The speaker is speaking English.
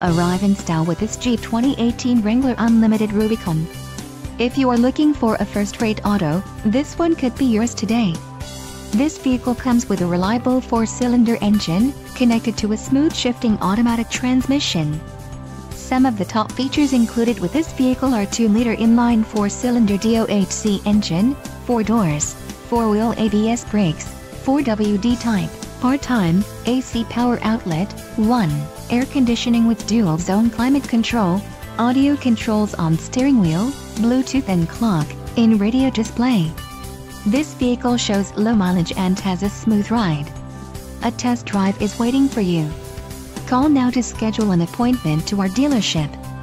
Arrive in style with this Jeep 2018 Wrangler Unlimited Rubicon. If you are looking for a first-rate auto, this one could be yours today. This vehicle comes with a reliable 4-cylinder engine, connected to a smooth shifting automatic transmission. Some of the top features included with this vehicle are 2-liter inline 4-cylinder DOHC engine, 4 doors, 4-wheel ABS brakes, 4WD type, part-time, AC power outlet, 1, air conditioning with dual-zone climate control, audio controls on steering wheel, Bluetooth and clock, in-radio display. This vehicle shows low mileage and has a smooth ride. A test drive is waiting for you. Call now to schedule an appointment to our dealership.